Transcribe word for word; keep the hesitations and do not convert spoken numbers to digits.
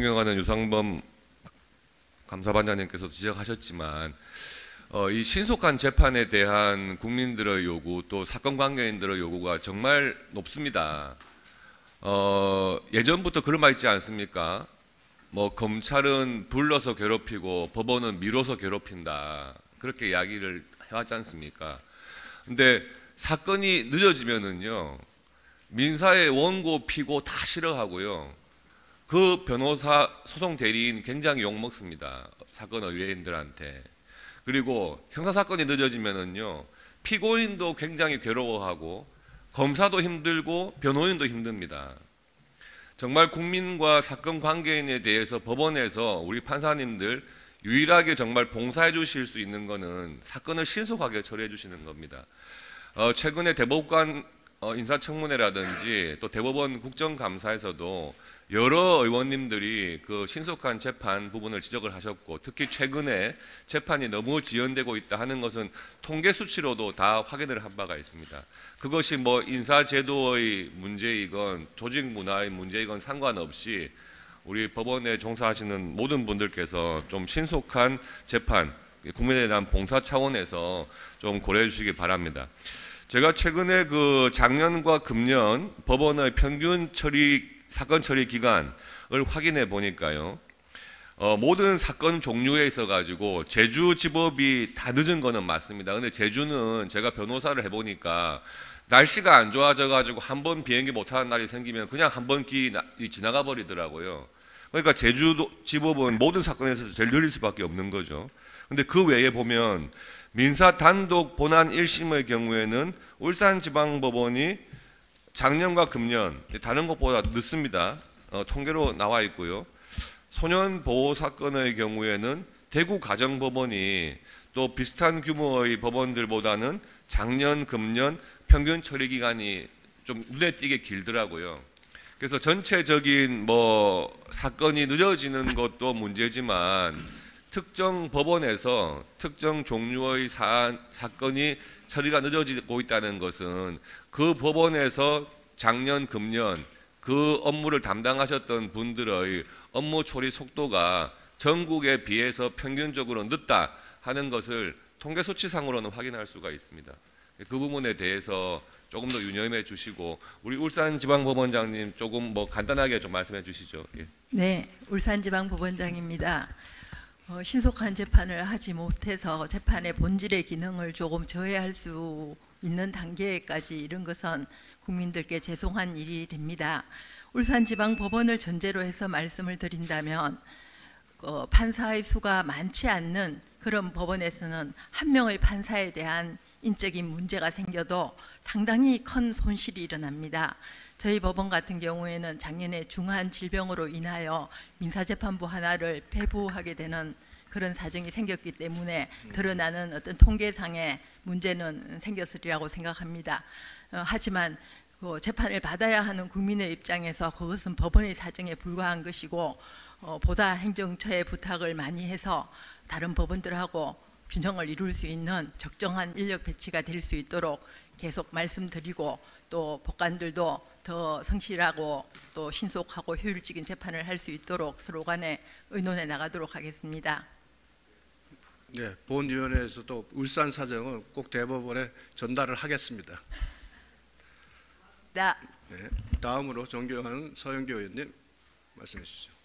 존경하는 유상범 감사반장님께서도 지적하셨지만 어, 이 신속한 재판에 대한 국민들의 요구 또 사건 관계인들의 요구가 정말 높습니다. 어, 예전부터 그런 말 있지 않습니까? 뭐 검찰은 불러서 괴롭히고 법원은 미뤄서 괴롭힌다. 그렇게 이야기를 해왔지 않습니까? 근데 사건이 늦어지면은요 민사의 원고 피고 다 싫어하고요 그 변호사 소송 대리인 굉장히 욕먹습니다. 사건 의뢰인들한테. 그리고 형사사건이 늦어지면은요 피고인도 굉장히 괴로워하고 검사도 힘들고 변호인도 힘듭니다. 정말 국민과 사건 관계인에 대해서 법원에서 우리 판사님들 유일하게 정말 봉사해 주실 수 있는 거는 사건을 신속하게 처리해 주시는 겁니다. 어, 최근에 대법관 어, 인사청문회라든지 또 대법원 국정감사에서도 여러 의원님들이 그 신속한 재판 부분을 지적을 하셨고 특히 최근에 재판이 너무 지연되고 있다 하는 것은 통계 수치로도 다 확인을 한 바가 있습니다. 그것이 뭐 인사제도의 문제이건 조직 문화의 문제이건 상관없이 우리 법원에 종사하시는 모든 분들께서 좀 신속한 재판, 국민에 대한 봉사 차원에서 좀 고려해 주시기 바랍니다. 제가 최근에 그 작년과 금년 법원의 평균 처리 사건 처리 기간을 확인해 보니까요. 어, 모든 사건 종류에 있어 가지고 제주 지법이 다 늦은 거는 맞습니다. 근데 제주는 제가 변호사를 해 보니까 날씨가 안 좋아져 가지고 한 번 비행기 못 타는 날이 생기면 그냥 한 번 기 지나가 버리더라고요. 그러니까 제주 지법은 모든 사건에서 제일 느릴 수밖에 없는 거죠. 근데 그 외에 보면 민사 단독 본안 일 심의 경우에는 울산지방법원이 작년과 금년 다른 것보다 늦습니다. 어, 통계로 나와 있고요. 소년보호 사건의 경우에는 대구가정법원이 또 비슷한 규모의 법원들보다는 작년, 금년 평균 처리 기간이 좀 눈에 띄게 길더라고요. 그래서 전체적인 뭐 사건이 늦어지는 것도 문제지만 특정 법원에서 특정 종류의 사안, 사건이 처리가 늦어지고 있다는 것은 그 법원에서 작년, 금년 그 업무를 담당하셨던 분들의 업무 처리 속도가 전국에 비해서 평균적으로 늦다 하는 것을 통계 수치상으로는 확인할 수가 있습니다. 그 부분에 대해서 조금 더 유념해 주시고 우리 울산지방법원장님 조금 뭐 간단하게 좀 말씀해 주시죠. 예. 네, 울산지방법원장입니다. 어, 신속한 재판을 하지 못해서 재판의 본질의 기능을 조금 저해할 수 있는 단계까지 이른 것은 국민들께 죄송한 일이 됩니다. 울산지방법원을 전제로 해서 말씀을 드린다면 어, 판사의 수가 많지 않는 그런 법원에서는 한 명의 판사에 대한 인적인 문제가 생겨도 상당히 큰 손실이 일어납니다. 저희 법원 같은 경우에는 작년에 중한 질병으로 인하여 민사재판부 하나를 폐부하게 되는 그런 사정이 생겼기 때문에 드러나는 어떤 통계상의 문제는 생겼으리라고 생각합니다. 어, 하지만 그 재판을 받아야 하는 국민의 입장에서 그것은 법원의 사정에 불과한 것이고 어, 보다 행정처에 부탁을 많이 해서 다른 법원들하고 균형을 이룰 수 있는 적정한 인력 배치가 될 수 있도록 계속 말씀드리고 또 법관들도 더 성실하고 또 신속하고 효율적인 재판을 할 수 있도록 서로 간에 의논해 나가도록 하겠습니다. 네, 보훈위원회에서도 울산 사정은 꼭 대법원에 전달을 하겠습니다. 네, 다음으로 존경하는 서영교 의원님 말씀해 주시죠.